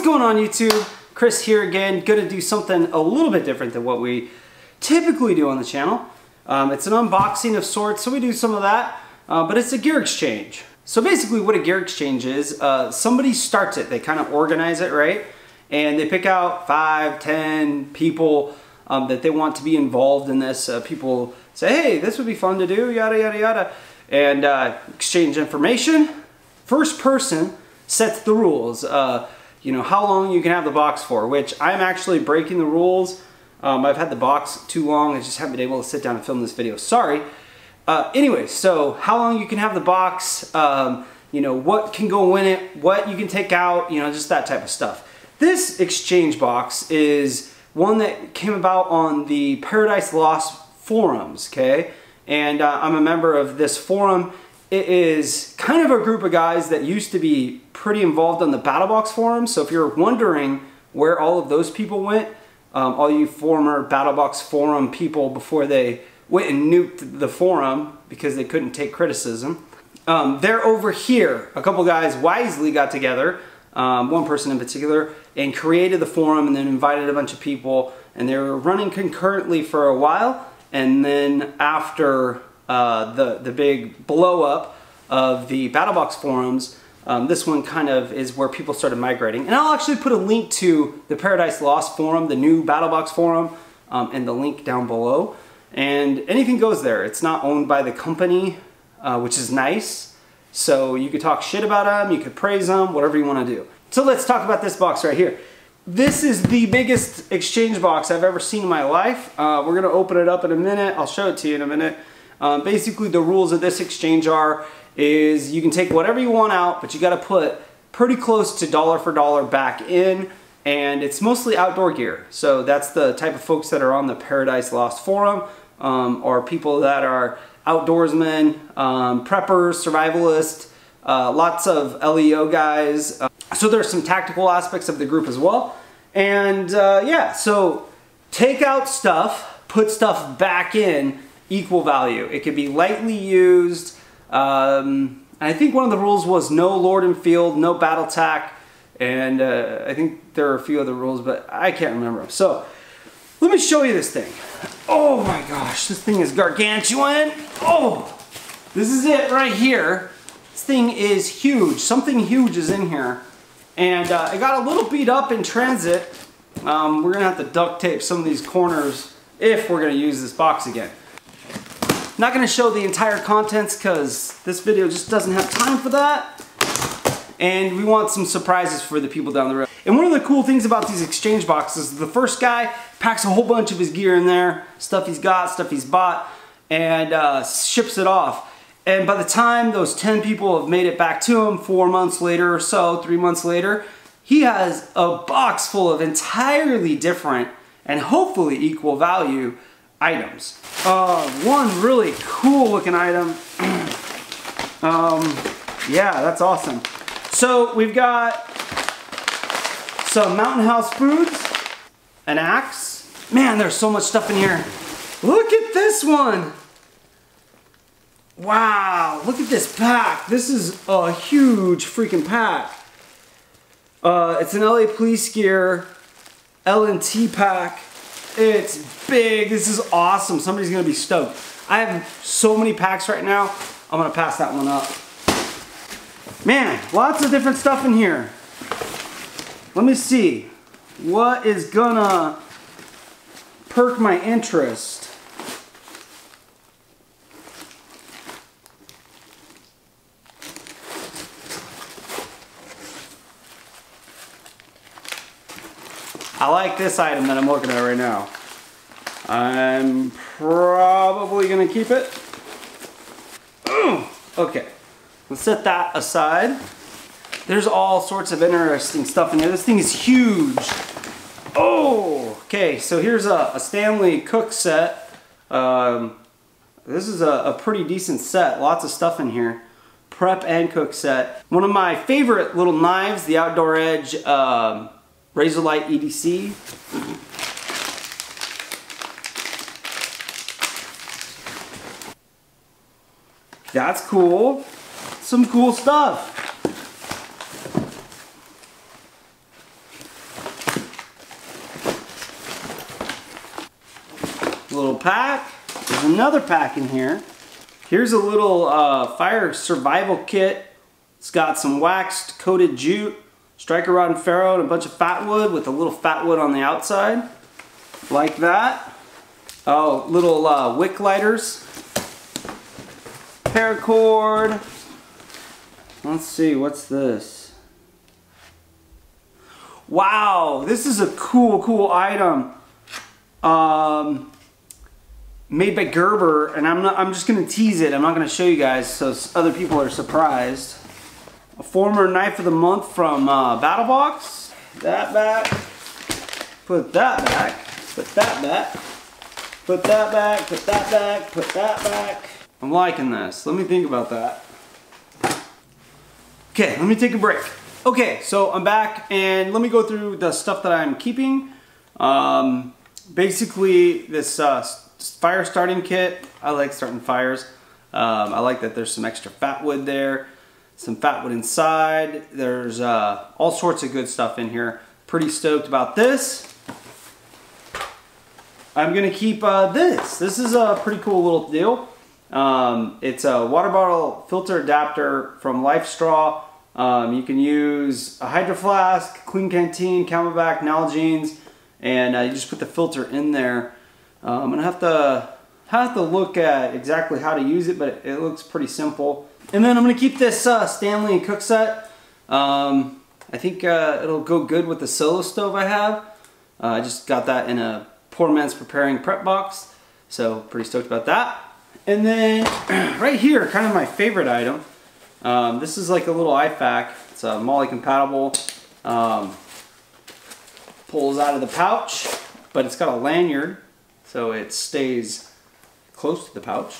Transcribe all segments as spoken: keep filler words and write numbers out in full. What's going on YouTube? Chris here again, gonna do something a little bit different than what we typically do on the channel. Um, it's an unboxing of sorts, so we do some of that, uh, but it's a gear exchange. So basically what a gear exchange is, uh, somebody starts it, they kind of organize it, right? And they pick out five, ten people um, that they want to be involved in this. Uh, people say, hey, this would be fun to do, yada, yada, yada, and uh, exchange information. First person sets the rules. Uh, you know, how long you can have the box for, which I'm actually breaking the rules. Um, I've had the box too long. I just haven't been able to sit down and film this video. Sorry. Uh, anyway, so how long you can have the box, um, you know, what can go in it, what you can take out, you know, just that type of stuff. This exchange box is one that came about on the Paradise Lost forums, okay? And uh, I'm a member of this forum. It is kind of a group of guys that used to be pretty involved on the BattlBox forum. So if you're wondering where all of those people went, um, all you former BattlBox forum people before they went and nuked the forum because they couldn't take criticism, um, they're over here. A couple guys wisely got together, um, one person in particular, and created the forum and then invited a bunch of people. And they were running concurrently for a while. And then after Uh, the, the big blow up of the BattlBox forums, um, this one kind of is where people started migrating. And I'll actually put a link to the Paradise Lost forum, the new BattlBox forum, um, and the link down below. And anything goes there. It's not owned by the company, uh, which is nice. So you could talk shit about them, you could praise them, whatever you want to do. So let's talk about this box right here. This is the biggest exchange box I've ever seen in my life. Uh, we're going to open it up in a minute. I'll show it to you in a minute. Um, basically the rules of this exchange are, is you can take whatever you want out, but you got to put pretty close to dollar for dollar back in, and it's mostly outdoor gear. So that's the type of folks that are on the Paradise Lost forum, um, or people that are outdoorsmen, um, preppers, survivalists, uh, lots of L E O guys. Uh, so there's some tactical aspects of the group as well. And uh, yeah, so take out stuff, put stuff back in, equal value. It could be lightly used. Um, I think one of the rules was no Lord and Field, no Battle Tack, and uh, I think there are a few other rules, but I can't remember them. So let me show you this thing. Oh my gosh, this thing is gargantuan. Oh, this is it right here. This thing is huge. Something huge is in here, and uh, I got a little beat up in transit. Um, we're gonna have to duct tape some of these corners if we're gonna use this box again. Not going to show the entire contents because this video just doesn't have time for that, and we want some surprises for the people down the road. And one of the cool things about these exchange boxes is the first guy packs a whole bunch of his gear in there, stuff he's got, stuff he's bought, and uh, ships it off. And by the time those ten people have made it back to him four months later or so, three months later, he has a box full of entirely different and hopefully equal value items. Uh, one really cool looking item. um, yeah, that's awesome. So we've got some Mountain House Foods, an axe. Man, there's so much stuff in here. Look at this one. Wow, look at this pack. This is a huge freaking pack. Uh, it's an L A Police Gear L and T pack. It's big. This is awesome. Somebody's gonna be stoked. I have so many packs right now. I'm gonna pass that one up. Man, lots of different stuff in here. Let me see what is gonna perk my interest. I like this item that I'm looking at right now. I'm probably gonna keep it. Ooh, okay, let's set that aside. There's all sorts of interesting stuff in here. This thing is huge. Oh, okay, so here's a, a Stanley cook set. Um, this is a, a pretty decent set, lots of stuff in here. Prep and cook set. One of my favorite little knives, the Outdoor Edge, um, Razor Lite E D C. That's cool. Some cool stuff. little pack. There's another pack in here. Here's a little uh, fire survival kit. It's got some waxed coated jute, striker rod and ferro, and a bunch of fat wood with a little fat wood on the outside, like that. Oh, little uh, wick lighters, paracord. Let's see, what's this? Wow, this is a cool, cool item. Um, made by Gerber, and I'm not. I'm just gonna tease it. I'm not gonna show you guys, so other people are surprised. A former knife of the month from uh, BattlBox. That back. Put that back. Put that back. Put that back. Put that back. Put that back. I'm liking this. Let me think about that. Okay, let me take a break. Okay, so I'm back, and let me go through the stuff that I'm keeping. Um, basically, this uh, fire starting kit. I like starting fires. Um, I like that there's some extra fat wood there, some fat wood inside. There's uh, all sorts of good stuff in here. Pretty stoked about this. I'm gonna keep uh, this. This is a pretty cool little deal. Um, it's a water bottle filter adapter from LifeStraw. Um, you can use a Hydro Flask, Clean Canteen, Camelback, Nalgene, and uh, you just put the filter in there. Uh, I'm gonna have to have to look at exactly how to use it, but it, it looks pretty simple. And then I'm gonna keep this uh, Stanley and cook set. Um, I think uh, it'll go good with the Solo Stove I have. Uh, I just got that in a Poor Man's Preparing prep box, so pretty stoked about that. And then right here, kind of my favorite item. Um, this is like a little I FAK. It's a MOLLE compatible. Um, pulls out of the pouch, but it's got a lanyard, so it stays close to the pouch.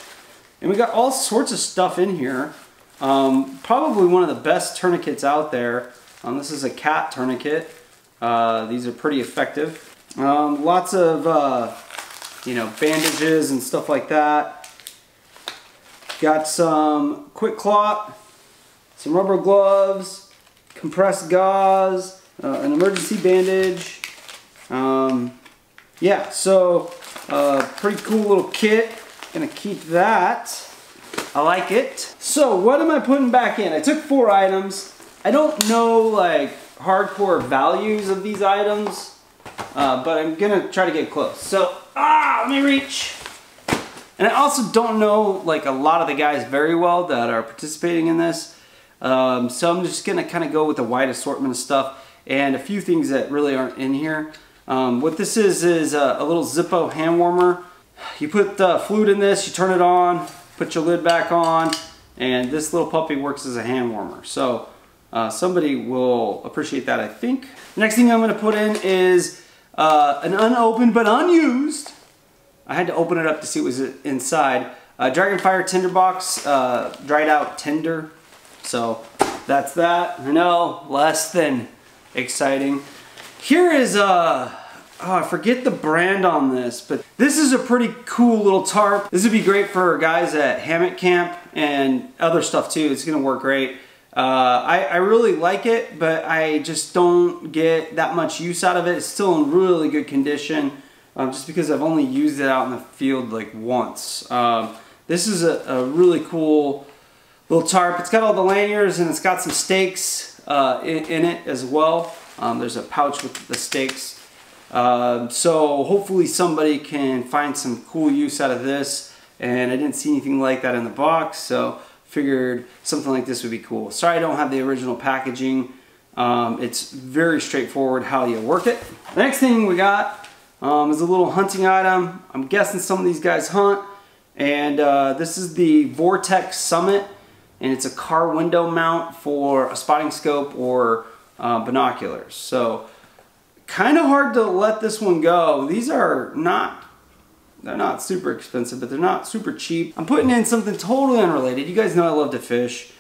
And we got all sorts of stuff in here. Um, probably one of the best tourniquets out there. Um, this is a CAT tourniquet. Uh, these are pretty effective. Um, lots of uh, you know, bandages and stuff like that. Got some QuickClot, some rubber gloves, compressed gauze, uh, an emergency bandage. Um, yeah, so uh, pretty cool little kit. Gonna keep that. I like it. So what am I putting back in? I took four items. I don't know like hardcore values of these items, uh, but I'm gonna try to get close. So ah, let me reach. And I also don't know like a lot of the guys very well that are participating in this. Um, so I'm just gonna kind of go with a wide assortment of stuff and a few things that really aren't in here. Um, what this is is a, a little Zippo hand warmer. You put the fluid in this, you turn it on, put your lid back on, and this little puppy works as a hand warmer. So uh, somebody will appreciate that, I think. Next thing I'm gonna put in is uh, an unopened but unused, I had to open it up to see what was inside. Uh, Dragonfire tinderbox, uh, dried out tinder. So that's that. No, less than exciting. Here is a, oh, I forget the brand on this, but this is a pretty cool little tarp. This would be great for guys at hammock camp and other stuff too. It's gonna work great. Uh, I, I really like it, but I just don't get that much use out of it. It's still in really good condition. Um, just because I've only used it out in the field like once. Um, this is a, a really cool little tarp. It's got all the lanyards and it's got some stakes uh, in, in it as well. Um, there's a pouch with the stakes. Uh, so hopefully somebody can find some cool use out of this. And I didn't see anything like that in the box, so figured something like this would be cool. Sorry I don't have the original packaging. Um, it's very straightforward how you work it. The next thing we got Um, is a little hunting item. I'm guessing some of these guys hunt, and uh, this is the Vortex Summit, and it's a car window mount for a spotting scope or uh, binoculars. So kind of hard to let this one go. These are not, they're not super expensive, but they're not super cheap. I'm putting in something totally unrelated. You guys know I love to fish.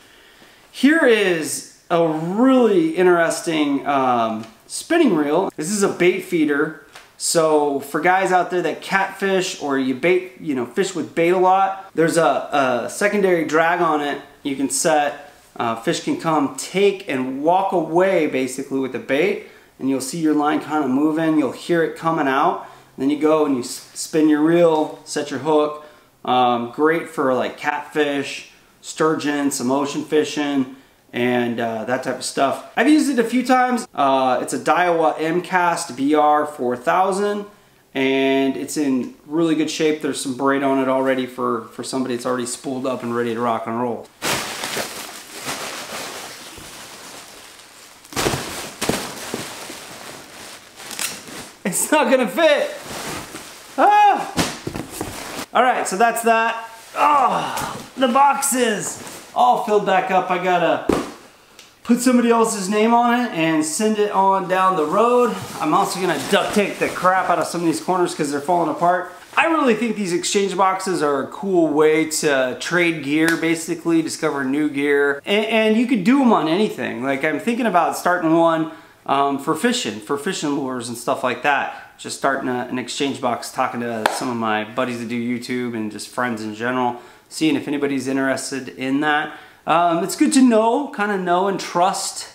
Here is a really interesting um, spinning reel. This is a bait feeder. So for guys out there that catfish or you bait, you know, fish with bait a lot, there's a, a secondary drag on it you can set. Uh, fish can come take and walk away basically with the bait, and you'll see your line kind of moving. You'll hear it coming out. Then you go and you spin your reel, set your hook. Um, great for like catfish, sturgeon, some ocean fishing, and uh, that type of stuff. I've used it a few times. Uh, it's a Daiwa MCAST B R four thousand, and it's in really good shape. There's some braid on it already for, for somebody that's already spooled up and ready to rock and roll. It's not gonna fit. Ah! All right, so that's that. Oh, the boxes all filled back up. I gotta put somebody else's name on it and send it on down the road. I'm also gonna duct tape the crap out of some of these corners because they're falling apart. I really think these exchange boxes are a cool way to trade gear, basically discover new gear, and, and you could do them on anything. Like I'm thinking about starting one um, for fishing, for fishing lures and stuff like that. Just starting a, an exchange box, talking to some of my buddies that do YouTube and just friends in general, seeing if anybody's interested in that. Um, it's good to know, kind of know and trust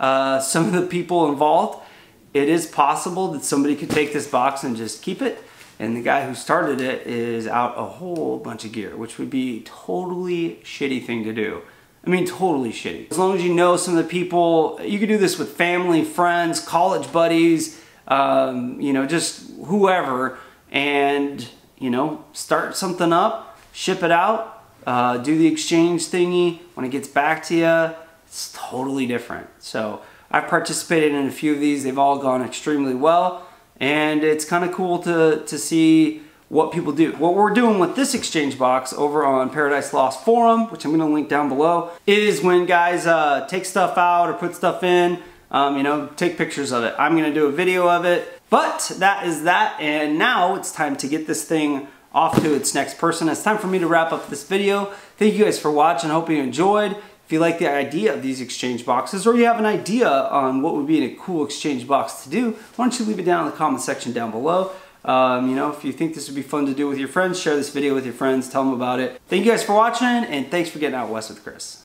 uh, some of the people involved. It is possible that somebody could take this box and just keep it, and the guy who started it is out a whole bunch of gear, which would be a totally shitty thing to do. I mean, totally shitty. As long as you know some of the people, you could do this with family, friends, college buddies, Um, you know, just whoever, and, you know, start something up, ship it out, uh, do the exchange thingy. When it gets back to you, it's totally different. So I've participated in a few of these. They've all gone extremely well, and it's kind of cool to, to see what people do. What we're doing with this exchange box over on Paradise Lost Forum, which I'm going to link down below, is when guys uh, take stuff out or put stuff in, Um, you know, take pictures of it. I'm going to do a video of it. But that is that, and now it's time to get this thing off to its next person. It's time for me to wrap up this video. Thank you guys for watching. I hope you enjoyed. If you like the idea of these exchange boxes, or you have an idea on what would be a cool exchange box to do, why don't you leave it down in the comment section down below. Um, you know, if you think this would be fun to do with your friends, share this video with your friends, tell them about it. Thank you guys for watching, and thanks for getting out west with Chris.